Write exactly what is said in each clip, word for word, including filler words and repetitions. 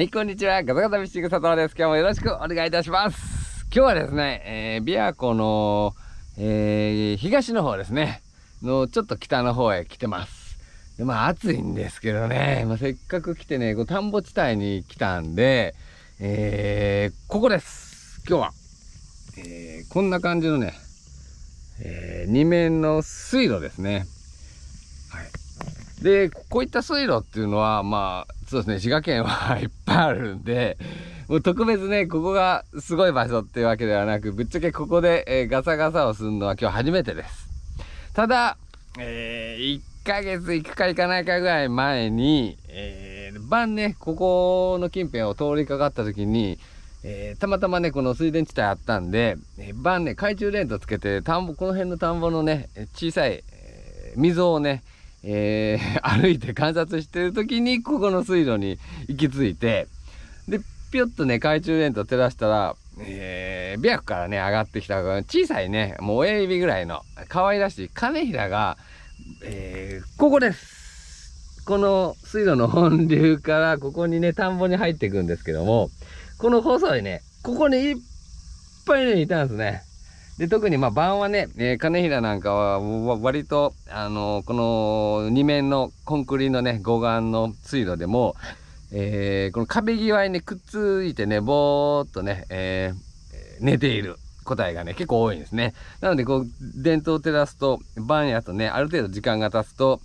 はい、こんにちは。ガタガタフィッシング佐藤です。今日もよろしくお願いいたします。今日はですね、えー、琵琶湖の、えー、東の方ですねのちょっと北の方へ来てます。でまあ暑いんですけどね、まあ、せっかく来てね、こう田んぼ地帯に来たんで、えー、ここです。今日は、えー、こんな感じのね、えー、二面の水路ですね。はい、でこういった水路っていうのはまあそうですね、滋賀県はいっぱいあるんで、もう特別ね、ここがすごい場所っていうわけではなく、ぶっちゃけここで、えー、ガサガサをするのは今日初めてです。ただ、えー、いっかげつ行くか行かないかぐらい前に、えー、晩ね、ここの近辺を通りかかった時に、えー、たまたまね、この水田地帯あったんで、えー、晩ね、懐中電灯つけて、田んぼ、この辺の田んぼのね、小さい、えー、溝をね、えー、歩いて観察してる時にここの水路に行き着いて、でピョッとね懐中電灯照らしたら、えー、琵琶湖からね上がってきた小さいね、もう親指ぐらいの可愛らしいカネヒラが、えー、ここです。この水路の本流からここにね田んぼに入っていくんですけども、この細いねここにいっぱいねいたんですね。で特にまあ晩はね、えー、カネヒラなんかは割と、あのー、この二面のコンクリのね護岸の水路でも、えー、この壁際に、ね、くっついてねぼーっとね、えー、寝ている個体がね結構多いんですね。なのでこう電灯を照らすと晩やとねある程度時間が経つと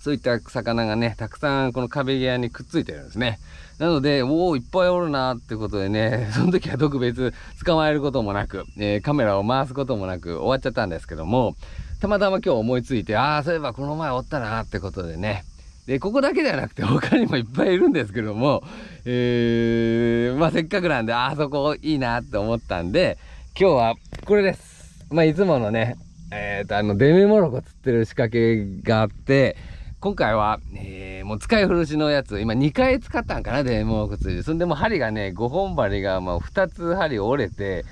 そういった魚がねたくさんこの壁際にくっついてるんですね。なので、おお、いっぱいおるなーってことでね、その時は特別捕まえることもなく、えー、カメラを回すこともなく終わっちゃったんですけども、たまたま今日思いついて、ああ、そういえばこの前おったなーってことでね。で、ここだけではなくて他にもいっぱいいるんですけども、えー、まあせっかくなんで、ああそこいいなーって思ったんで、今日はこれです。まあいつものね、えーと、あの、デメモロコ釣ってる仕掛けがあって、今回は、えー、もう使い古しのやつ、今にかい使ったんかな、デメモロコ釣りで。そんでもう針がね、ごほん針が、まあふたつ針折れて、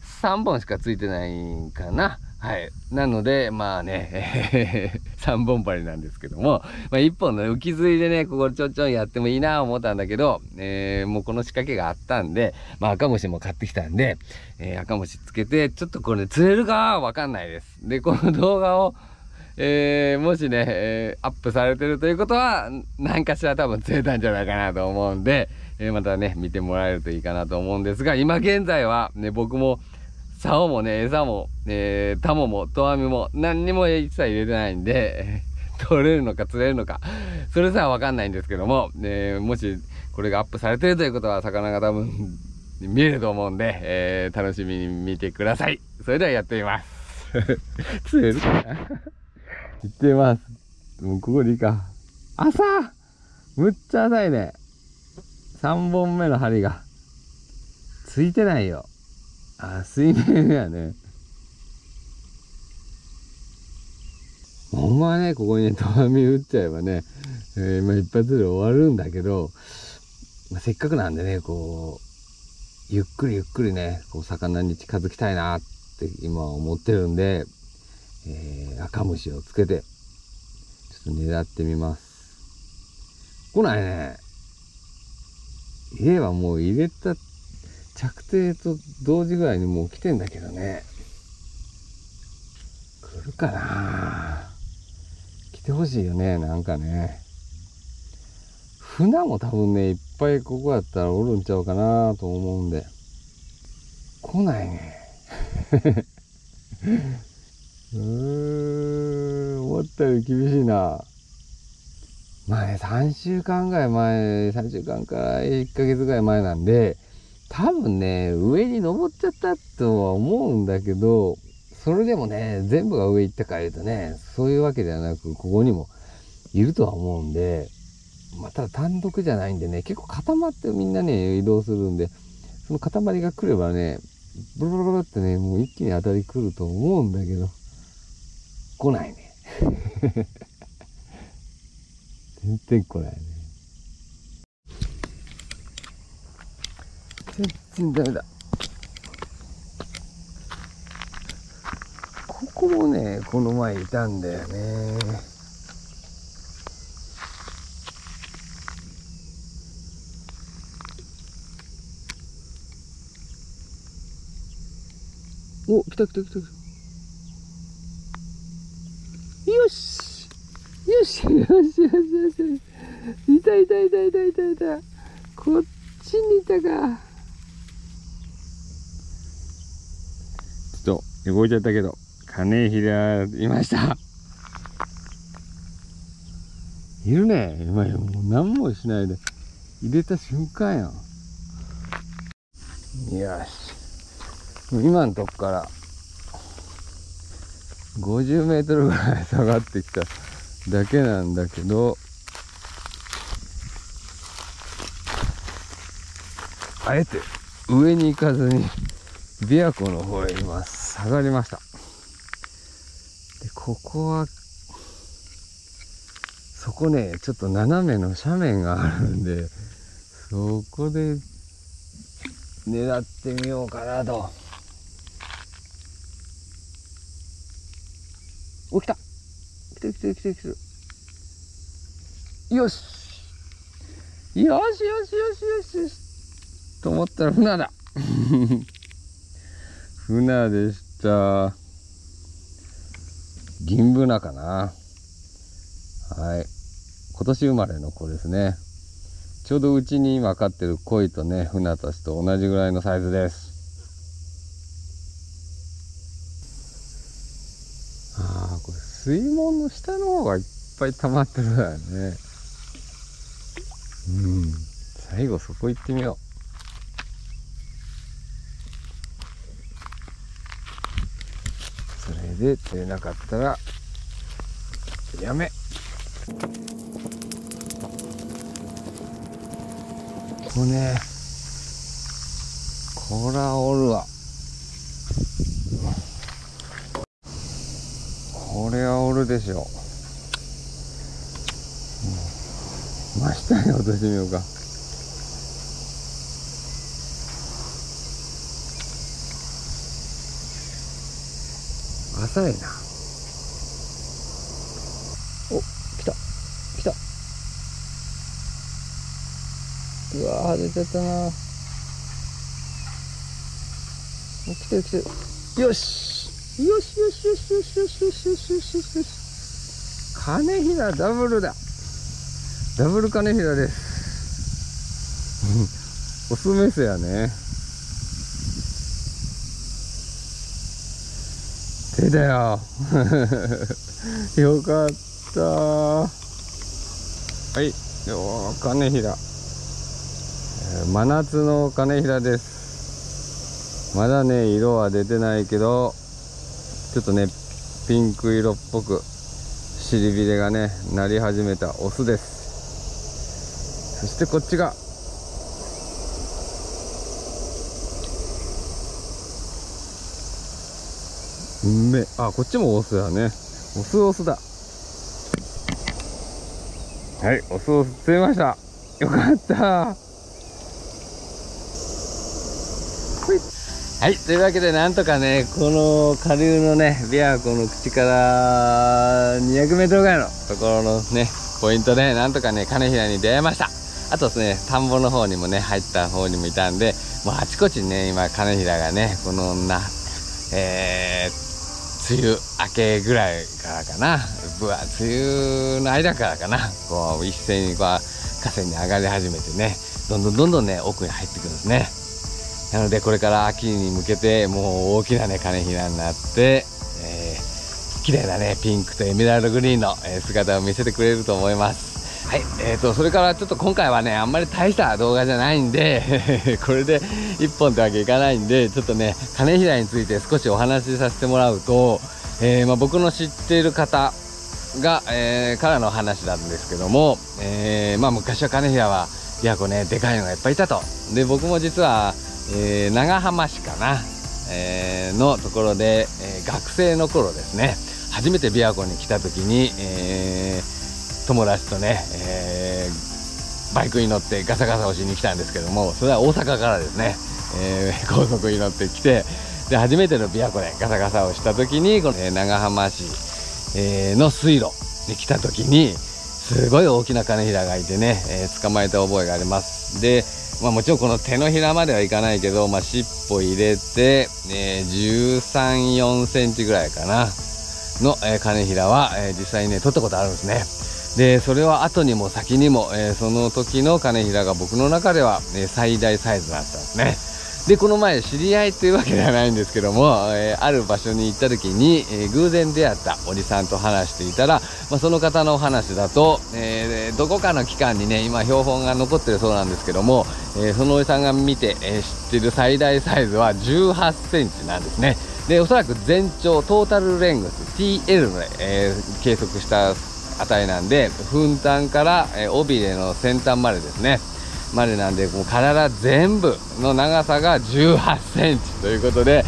さんぼんしかついてないんかな。はい。なので、まあね、えー、さんぼん針なんですけども、まあいっぽんの浮き釣りでね、ここちょんちょんやってもいいなぁ思ったんだけど、えー、もうこの仕掛けがあったんで、まあ赤虫も買ってきたんで、えー、赤虫つけて、ちょっとこれ釣れるかわかんないです。で、この動画を、えー、もしね、えー、アップされてるということは、何かしら多分釣れたんじゃないかなと思うんで、えー、またね、見てもらえるといいかなと思うんですが、今現在はね、僕も、竿もね、餌も、えー、タモも、トアミも、何にも一切入れてないんで、取れるのか釣れるのか、それさえわかんないんですけども、えー、もしこれがアップされてるということは、魚が多分見えると思うんで、えー、楽しみに見てください。それではやってみます。釣れるかな行ってます。もうここでいいか。浅！むっちゃ浅いね。さんぼんめの針が。ついてないよ。あ、水面やね。ほんまはね、ここにね、トワミ打っちゃえばね、えー、まあ一発で終わるんだけど、まあ、せっかくなんでね、こう、ゆっくりゆっくりね、こう魚に近づきたいなって今思ってるんで、えー、赤虫をつけて、ちょっと狙ってみます。来ないね。家はもう入れた、着底と同時ぐらいにもう来てんだけどね。来るかな？来てほしいよね、なんかね。船も多分ね、いっぱいここやったらおるんちゃうかなと思うんで。来ないね。うーん、思ったより厳しいな。まあね、さんしゅうかんぐらい前、さんしゅうかんからいっかげつぐらい前なんで、多分ね、上に登っちゃったとは思うんだけど、それでもね、全部が上行ったかいうとね、そういうわけではなく、ここにもいるとは思うんで、まあ、ただ単独じゃないんでね、結構固まってみんなね、移動するんで、その塊が来ればね、ブルブルブルってね、もう一気に当たり来ると思うんだけど、来ないね。全然来ないね。全然ダメだ。ここもね、この前いたんだよね。お、来た来た来た来た。よしよしよしよしよし。いたいたいたいたいたいた。こっちにいたか。ちょっと動いちゃったけど、金平いました。いるね。今よ、もう何もしないで。入れた瞬間やん。よし。今のとこからごじゅうメートルぐらい下がってきただけなんだけど、あえて上に行かずに琵琶湖の方へ今下がりました。で、ここはそこね、ちょっと斜めの斜面があるんで、そこで狙ってみようかなと。お、来た来てる来てる来てる来てる。よしよしよしよしよしと思ったら船だ船でした。銀ブナかな。はい、今年生まれの子ですね。ちょうどうちに今飼ってる鯉とね、フナたちと同じぐらいのサイズです。ああ、これ水門の下の方がいっぱい溜まってるんだよね。うん、最後そこ行ってみよう。それで釣れなかったらやめ。ここね、こらおるわ。これはおるでしょう。真下に落としてみようか。浅いな。お、来た来た。うわー、外れちゃったな。来てる来てる。よしよしよしよしよしよしよしよしよしよしよし。金平ダブルだ。ダブル金平ですオスメスやね。出たよよかった。はい、おー、金平、真夏の金平です。まだね、色は出てないけど、ちょっとね、ピンク色っぽく、尻びれがね、なり始めたオスです。そしてこっちが、うんめ、あ、こっちもオスだね。オスオスだ。はい、オスオス釣れました。よかった。はい、というわけでなんとかね、この下流のね、琵琶湖の口からにひゃくメートルぐらいのところのね、ポイントでなんとかね、金平に出会いました。あとですね、田んぼの方にもね、入った方にもいたんで、もうあちこちにね、今金平がね、このな、えー、梅雨明けぐらいからかな、ぶわ、梅雨の間からかな、こう一斉にこう河川に上がり始めてね、どんどんどんどんね、奥に入ってくるんですね。なのでこれから秋に向けてもう大きなね、金平になって、えー、綺麗なね、ピンクとエメラルドグリーンの姿を見せてくれると思います。はい、えーと、それからちょっと今回はね、あんまり大した動画じゃないんでこれでいっぽんってわけいかないんで、ちょっとね、金平について少しお話しさせてもらうと、えーまあ、僕の知っている方が、えー、からの話なんですけども、えーまあ、昔は金平は琵琶湖ね、でかいのがいっぱいいたと。で、僕も実はえー、長浜市かな、えー、のところで、えー、学生の頃ですね、初めて琵琶湖に来た時に、えー、友達とね、えー、バイクに乗ってガサガサをしに来たんですけども、それは大阪からですね、えー、高速に乗ってきて、で初めての琵琶湖でガサガサをした時に、この、えー、長浜市、えー、の水路に来た時にすごい大きな金平がいてね、えー、捕まえた覚えがあります。でまあ、もちろんこの手のひらまではいかないけど、まあ、尻尾入れて、えー、じゅうさん、よんセンチぐらいかなの、えー、金ひらは、えー、実際にね取ったことあるんですね。でそれは後にも先にも、えー、その時の金ひらが僕の中では、ね、最大サイズだったんですね。でこの前知り合いというわけではないんですけども、えー、ある場所に行った時に、えー、偶然出会ったおじさんと話していたら、まあ、その方のお話だと、えー、どこかの期間にね今標本が残ってるそうなんですけども、えー、そのおじさんが見て、えー、知ってる最大サイズはじゅうはちセンチなんですね。でおそらく全長トータルレングス ティーエル で、えー、計測した値なんで、噴端から尾びれの先端までですねまでなんで、もう体全部の長さがじゅうはちセンチということで、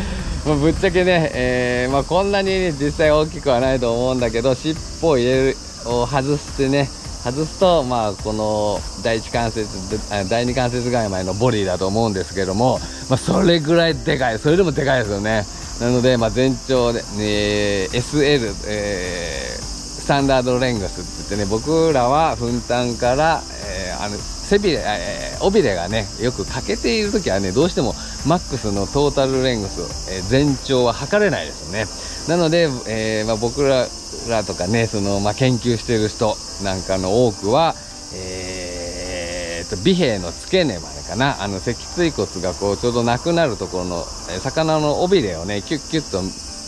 まあ、ぶっちゃけね、えーまあ、こんなに、ね、実際大きくはないと思うんだけど、尻尾を入れるを外してね外すと、まあ、この第一関節第二関節ぐらい前のボディだと思うんですけども、まあ、それぐらいでかい、それでもでかいですよね。なので、まあ、全長で、えー、エスエル、えースタンダードレングスって言ってね、僕らは噴端から、えー、あの背びれ、えー、尾びれがねよく欠けている時はね、どうしてもマックスのトータルレングス、えー、全長は測れないですよね。なので、えーまあ、僕らとかねその、まあ、研究している人なんかの多くは、えー、えーと尾柄の付け根までかな、あの脊椎骨がこうちょうどなくなるところの魚の尾びれをねキュッキュッと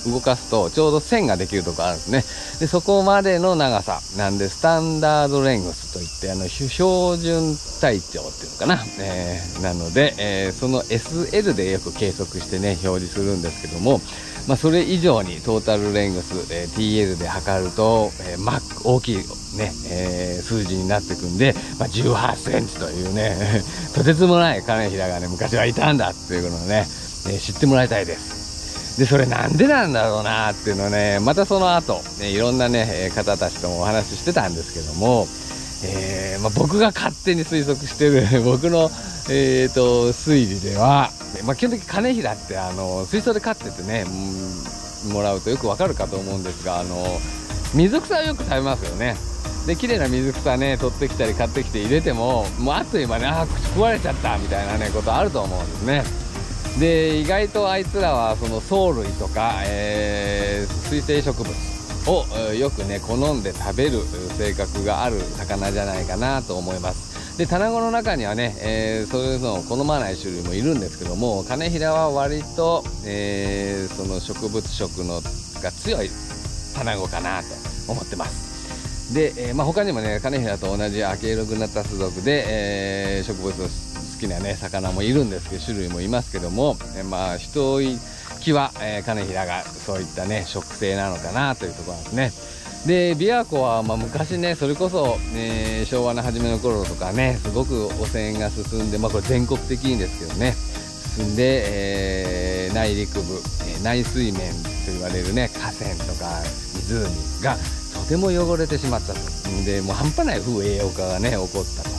動かすとちょうど線ができるところあるんですね。でそこまでの長さなんでスタンダードレングスといって、あの標準体長っていうのかな、えー、なので、えー、その エスエル でよく計測してね表示するんですけども、まあ、それ以上にトータルレングス、えー、ティーエル で測ると、えー、マック大きいね、えー、数字になってくんで、まあ、じゅうはちセンチというねとてつもない金ひらがね昔はいたんだっていうことをね、えー、知ってもらいたいです。でそれなんでなんだろうなっていうのね、またその後、ね、いろんな、ね、方たちともお話ししてたんですけども、えーまあ、僕が勝手に推測してる僕の、えー、と推理では、まあ、基本的に金ひらってあの水槽で飼っててね、うん、もらうとよくわかるかと思うんですが、あの水草をよく食べますよね。で綺麗な水草ね取ってきたり買ってきて入れても、もうあっという間にあ口食われちゃったみたいな、ね、ことあると思うんですね。で意外とあいつらはその藻類とか、えー、水生植物をよくね好んで食べる性格がある魚じゃないかなと思います。で卵の中にはね、えー、そういうのを好まない種類もいるんですけども、カネヒラは割と、えー、その植物食のが強い卵かなと思ってます。で、えーまあ、他にもねカネヒラと同じアケイログナタス属で、えー、植物を好きな、ね、魚もいるんですけど、種類もいますけども、えまあ、ひときわ、えー、カネヒラがそういった、ね、食性なのかなというところなんですね。で琵琶湖は、まあ、昔ねそれこそ、えー、昭和の初めの頃とかねすごく汚染が進んで、まあ、これ全国的にですけどね進んで、えー、内陸部、えー、内水面と言われる、ね、河川とか湖がとても汚れてしまったと。でもう半端ない風栄養化がね起こったと。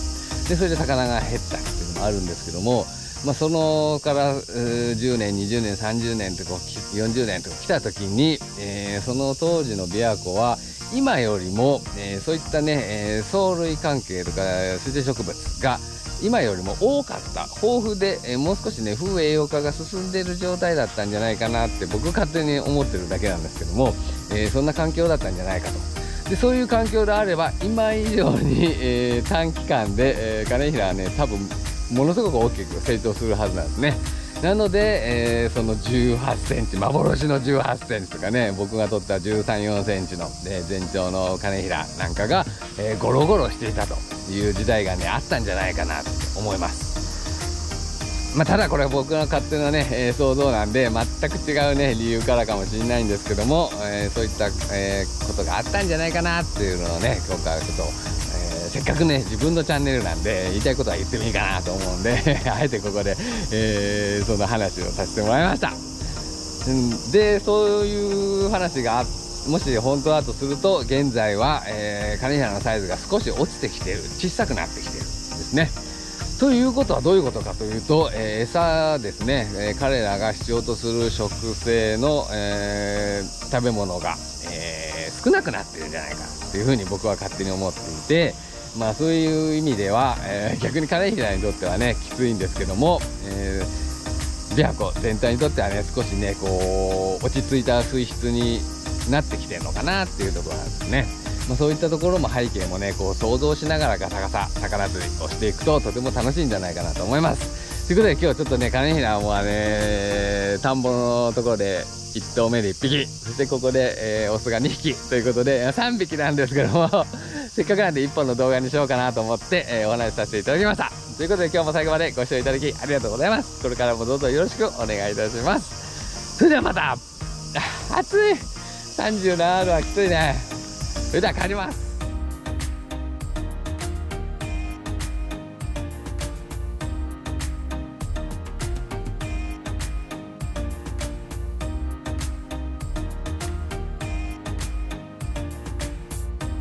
でそれで魚が減ったりあるんですけども、まあ、そのからじゅうねん、にじゅうねん、さんじゅうねんとかよんじゅうねんとか来た時に、えー、その当時の琵琶湖は今よりも、えー、そういったね、えー、藻類関係とか水生植物が今よりも多かった豊富で、えー、もう少しね風栄養化が進んでいる状態だったんじゃないかなって僕勝手に思ってるだけなんですけども、えー、そんな環境だったんじゃないかと。でそういう環境であれば今以上に、えー、短期間で、えー、金ひらはね多分ものすごく大きく成長するはずなんですね。なので、えー、そのじゅうはちセンチ幻のじゅうはちセンチとかね僕が取ったじゅうさん、よんセンチの、えー、全長の金ひらなんかが、えー、ゴロゴロしていたという時代がねあったんじゃないかなと思います。まあ、ただこれは僕の勝手なね、えー、想像なんで全く違うね理由からかもしれないんですけども、えー、そういった、えー、ことがあったんじゃないかなっていうのをね今回はちょっとせっかくね自分のチャンネルなんで言いたいことは言ってもいいかなと思うんであえてここで、えー、その話をさせてもらいました。でそういう話がもし本当だとすると現在は、えー、金ひらのサイズが少し落ちてきてる、小さくなってきてるんですね。ということはどういうことかというと、えー、餌ですね、えー、彼らが必要とする食性の、えー、食べ物が、えー、少なくなってるんじゃないかっていうふうに僕は勝手に思っていて、まあ、そういう意味では、えー、逆に金平にとってはねきついんですけども、えー、琵琶湖全体にとってはね少しねこう落ち着いた水質になってきてるのかなっていうところなんですね。まあ、そういったところも背景もねこう想像しながらガサガサ魚釣りをしていくととても楽しいんじゃないかなと思います。ということで今日はちょっとね金平はね田んぼのところでいち頭目でいっぴき、そしてここで、えー、オスがにひきということでさんびきなんですけどもせっかくなんでいっぽんの動画にしようかなと思って、えー、お話しさせていただきました。ということで今日も最後までご視聴いただきありがとうございます。これからもどうぞよろしくお願いいたします。それではまた。暑い、さんじゅうななどはきついね。それでは帰ります。